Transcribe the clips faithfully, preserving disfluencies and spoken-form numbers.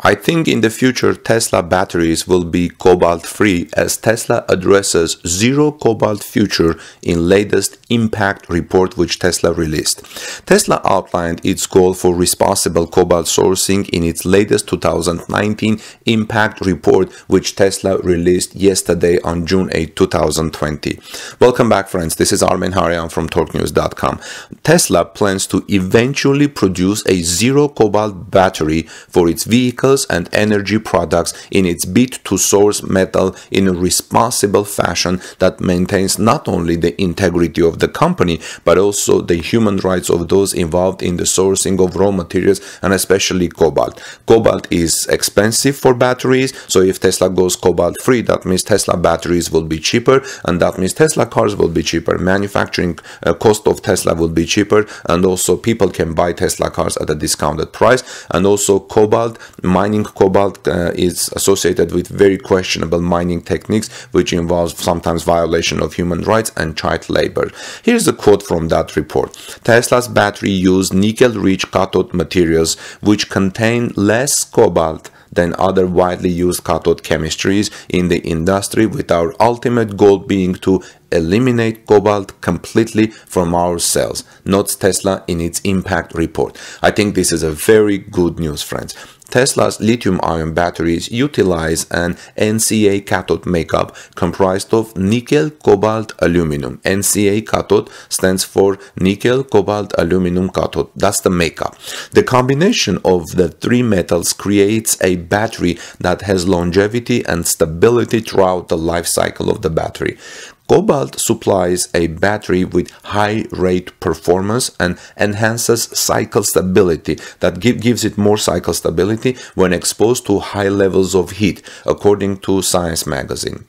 I think in the future Tesla batteries will be cobalt-free, as Tesla addresses zero cobalt future in latest impact report which Tesla released. Tesla outlined its goal for responsible cobalt sourcing in its latest two thousand nineteen impact report, which Tesla released yesterday on June eighth two thousand twenty. Welcome back, friends. This is Armen Harian from torque news dot com. Tesla plans to eventually produce a zero cobalt battery for its vehicles and energy products in its bid to source metal in a responsible fashion that maintains not only the integrity of the company but also the human rights of those involved in the sourcing of raw materials, and especially cobalt. Cobalt is expensive for batteries, so if Tesla goes cobalt free, that means Tesla batteries will be cheaper, and that means Tesla cars will be cheaper, manufacturing uh, cost of Tesla will be cheaper, and also people can buy Tesla cars at a discounted price. And also cobalt, mining cobalt uh, is associated with very questionable mining techniques, which involves sometimes violation of human rights and child labor. Here's a quote from that report. Tesla's battery used nickel-rich cathode materials, which contain less cobalt than other widely used cathode chemistries in the industry, with our ultimate goal being to eliminate cobalt completely from our cells, notes Tesla in its impact report. I think this is a very good news, friends. Tesla's lithium-ion batteries utilize an N C A cathode makeup comprised of nickel-cobalt-aluminum. N C A cathode stands for nickel-cobalt-aluminum cathode. That's the makeup. The combination of the three metals creates a battery that has longevity and stability throughout the life cycle of the battery. Cobalt supplies a battery with high rate performance and enhances cycle stability. That give, gives it more cycle stability when exposed to high levels of heat, according to Science magazine.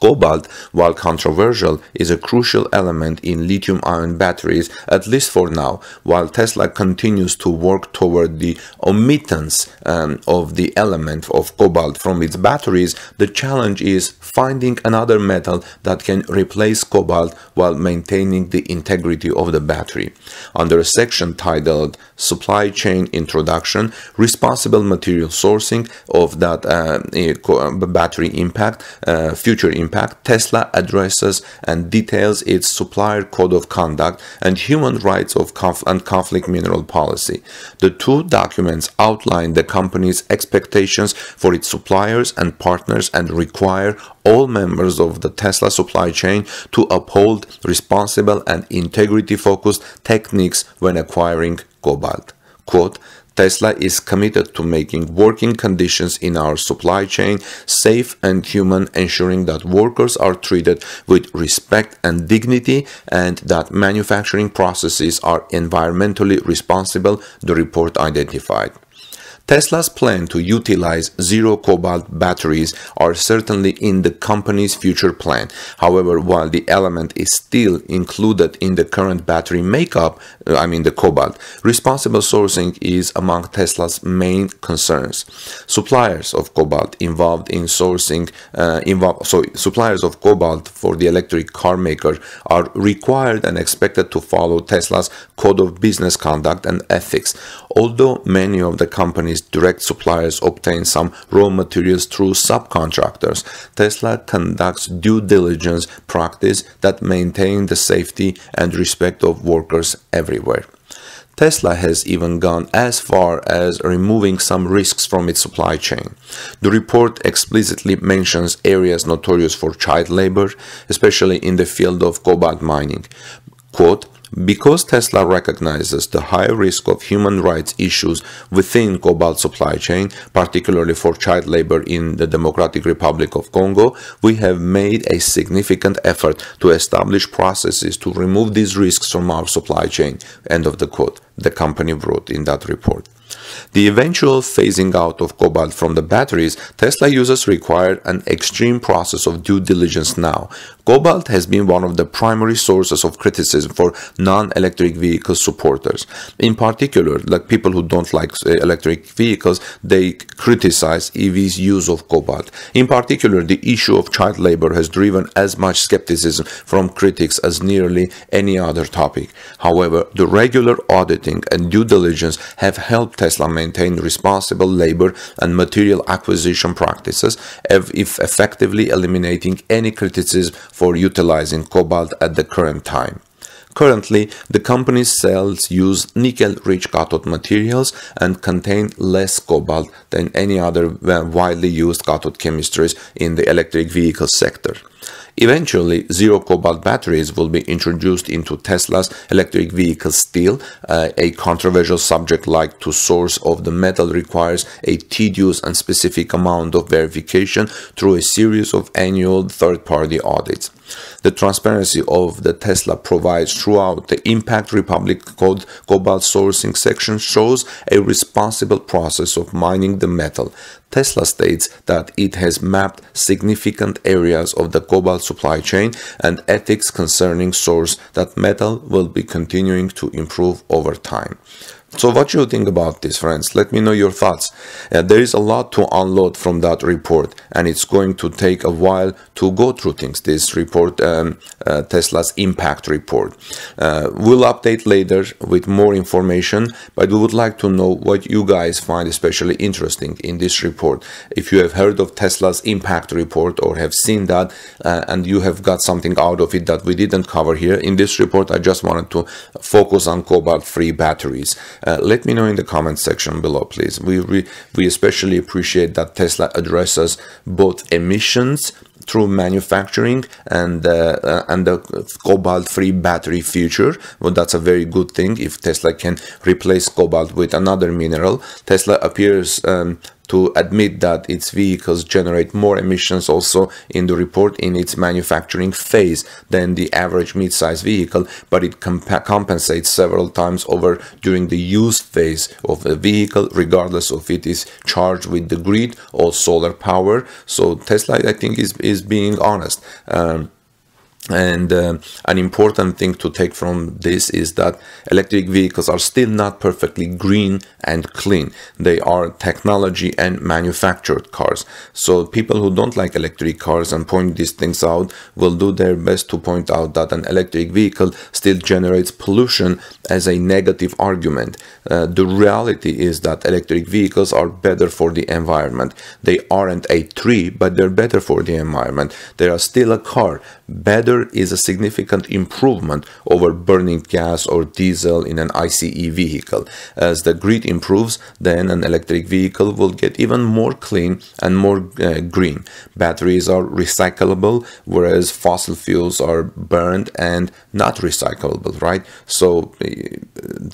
Cobalt, while controversial, is a crucial element in lithium-ion batteries, at least for now, while Tesla continues to work toward the omittance um, of the element of cobalt from its batteries. The challenge is finding another metal that can replace cobalt while maintaining the integrity of the battery. Under a section titled Supply Chain Introduction, Responsible Material Sourcing of that uh, Battery Impact, uh, Future Impact, Impact, Tesla addresses and details its supplier code of conduct and human rights of conf and conflict mineral policy. The two documents outline the company's expectations for its suppliers and partners and require all members of the Tesla supply chain to uphold responsible and integrity-focused techniques when acquiring cobalt. Quote, Tesla is committed to making working conditions in our supply chain safe and human, ensuring that workers are treated with respect and dignity and that manufacturing processes are environmentally responsible, the report identified. Tesla's plan to utilize zero cobalt batteries are certainly in the company's future plan. However, while the element is still included in the current battery makeup, I mean the cobalt, responsible sourcing is among Tesla's main concerns. Suppliers of cobalt involved in sourcing, uh, involved, so suppliers of cobalt for the electric car maker are required and expected to follow Tesla's code of business conduct and ethics. Although many of the companies direct suppliers obtain some raw materials through subcontractors, Tesla conducts due diligence practice that maintains the safety and respect of workers everywhere. Tesla has even gone as far as removing some risks from its supply chain. The report explicitly mentions areas notorious for child labor, especially in the field of cobalt mining. Quote, because Tesla recognizes the high risk of human rights issues within cobalt supply chain, particularly for child labor in the Democratic Republic of Congo, we have made a significant effort to establish processes to remove these risks from our supply chain, end of the quote, the company wrote in that report. The eventual phasing out of cobalt from the batteries, Tesla users require an extreme process of due diligence now. Cobalt has been one of the primary sources of criticism for non-electric vehicle supporters. In particular, like people who don't like electric vehicles, they criticize E V's use of cobalt. In particular, the issue of child labor has driven as much skepticism from critics as nearly any other topic. However, the regular auditing and due diligence have helped Tesla maintained responsible labor and material acquisition practices, as if effectively eliminating any criticism for utilizing cobalt at the current time. Currently, the company's cells use nickel-rich cathode materials and contain less cobalt than any other widely used cathode chemistries in the electric vehicle sector. Eventually, zero-cobalt batteries will be introduced into Tesla's electric vehicle steel, uh, a controversial subject like to source of the metal requires a tedious and specific amount of verification through a series of annual third-party audits. The transparency of the Tesla provides throughout the Impact Republic Code cobalt sourcing section shows a responsible process of mining the metal. Tesla states that it has mapped significant areas of the cobalt supply chain and ethics concerning source that metal will be continuing to improve over time. So what do you think about this, friends? Let me know your thoughts. Uh, there is a lot to unload from that report, and it's going to take a while to go through things. This report, um, uh, Tesla's impact report. Uh, we'll update later with more information, but we would like to know what you guys find especially interesting in this report. If you have heard of Tesla's impact report or have seen that, uh, and you have got something out of it that we didn't cover here. In this report, I just wanted to focus on cobalt-free batteries. Uh, let me know in the comment section below, please. We, we, we especially appreciate that Tesla addresses both emissions through manufacturing and uh, uh, and the cobalt-free battery future. Well, that's a very good thing. If Tesla can replace cobalt with another mineral, Tesla appears um, to admit that its vehicles generate more emissions also in the report in its manufacturing phase than the average mid-sized vehicle, but it comp- compensates several times over during the use phase of the vehicle, regardless of it is charged with the grid or solar power. So Tesla, I think, is, is being honest. Um, And uh, an important thing to take from this is that electric vehicles are still not perfectly green and clean. They are technology and manufactured cars. So people who don't like electric cars and point these things out will do their best to point out that an electric vehicle still generates pollution as a negative argument. Uh, the reality is that electric vehicles are better for the environment. They aren't a tree, but they're better for the environment. They are still a car. Better is a significant improvement over burning gas or diesel in an ICE vehicle. As the grid improves, then an electric vehicle will get even more clean and more uh, green. Batteries are recyclable, whereas fossil fuels are burned and not recyclable, right? So uh,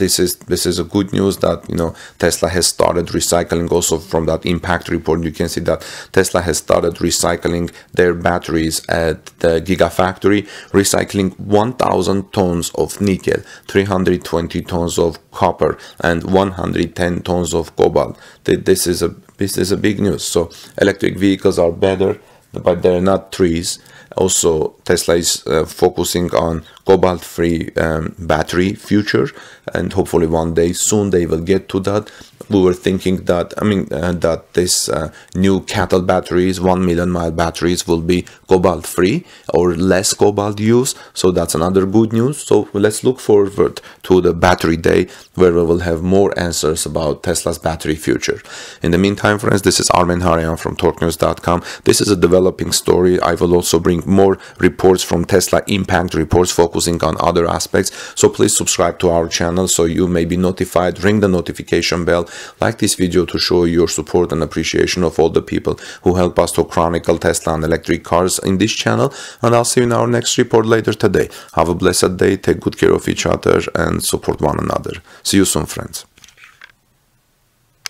this is this is a good news that, you know, Tesla has started recycling. Also from that impact report, you can see that Tesla has started recycling their batteries at the Gigafactory, recycling one thousand tons of nickel, three hundred twenty tons of copper, and one hundred ten tons of cobalt. This is a this is a big news. So electric vehicles are better, but they're not trees. Also, Tesla is uh, focusing on cobalt-free um, battery future, and hopefully one day soon they will get to that. We were thinking that, I mean, uh, that this uh, new cattle batteries, one million mile batteries, will be cobalt-free or less cobalt use. So that's another good news. So let's look forward to the battery day where we will have more answers about Tesla's battery future. In the meantime, friends, this is Armen Harian from torque news dot com. This is a developing story. I will also bring more reports from Tesla impact reports focusing on other aspects. So please subscribe to our channel so you may be notified. Ring the notification bell. Like this video to show your support and appreciation of all the people who help us to chronicle Tesla and electric cars in this channel. And I'll see you in our next report later today. Have a blessed day. Take good care of each other and support one another. See you soon, friends.